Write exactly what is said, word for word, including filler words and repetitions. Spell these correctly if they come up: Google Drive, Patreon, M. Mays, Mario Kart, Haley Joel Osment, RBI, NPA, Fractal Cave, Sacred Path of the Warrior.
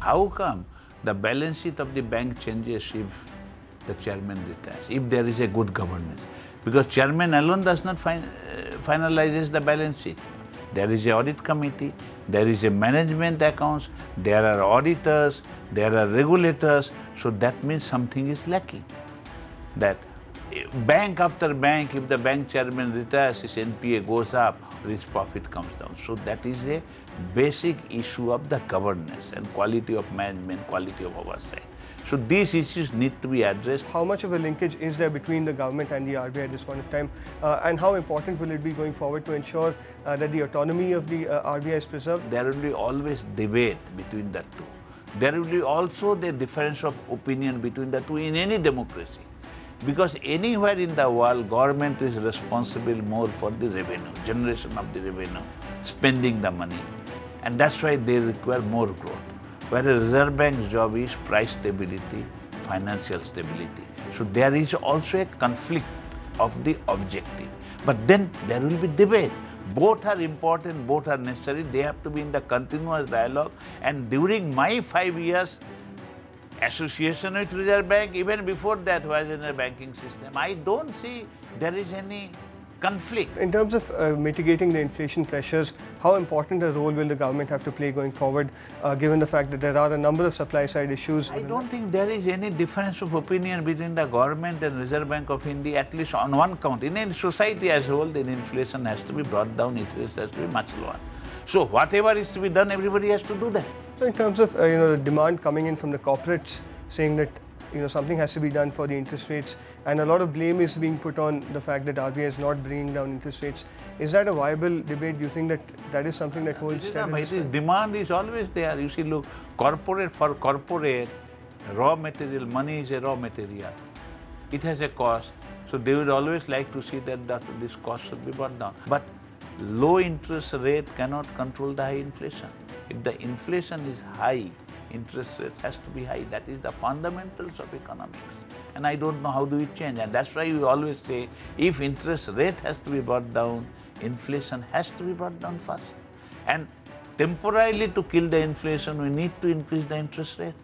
How come the balance sheet of the bank changes if the chairman retires, if there is a good governance? Because chairman alone does not fin uh, finalizes the balance sheet. There is an audit committee, there is a management accounts, there are auditors, there are regulators. So that means something is lacking. That bank after bank, if the bank chairman retires, his N P A goes up, or his profit comes down. So that is a basic issue of the governance and quality of management, quality of oversight. So these issues need to be addressed. How much of a linkage is there between the government and the R B I at this point of time, uh, and how important will it be going forward to ensure uh, that the autonomy of the uh, R B I is preserved? There will be always debate between the two. There will be also the difference of opinion between the two in any democracy. Because anywhere in the world, government is responsible more for the revenue, generation of the revenue, spending the money. And that's why they require more growth. Whereas Reserve Bank's job is price stability, financial stability. So there is also a conflict of the objective. But then there will be debate. Both are important, both are necessary. They have to be in the continuous dialogue. And during my five years, association with Reserve Bank, even before that was in the banking system, I don't see there is any conflict. In terms of uh, mitigating the inflation pressures, how important a role will the government have to play going forward, uh, given the fact that there are a number of supply side issues? I don't think there is any difference of opinion between the government and Reserve Bank of India, at least on one count. In a society as a whole, then inflation has to be brought down, interest has to be much lower. So whatever is to be done, everybody has to do that. So in terms of uh, you know, the demand coming in from the corporates saying that you know something has to be done for the interest rates, and a lot of blame is being put on the fact that R B I is not bringing down interest rates, is that a viable debate? Do you think that that is something that holds steady? Demand is always there. You see, look, corporate for corporate, raw material, money is a raw material. It has a cost. So they would always like to see that, that this cost should be brought down. But low interest rate cannot control the high inflation. If the inflation is high, interest rate has to be high. That is the fundamentals of economics. And I don't know how do we change. And that's why we always say, if interest rate has to be brought down, inflation has to be brought down first. And temporarily to kill the inflation, we need to increase the interest rate.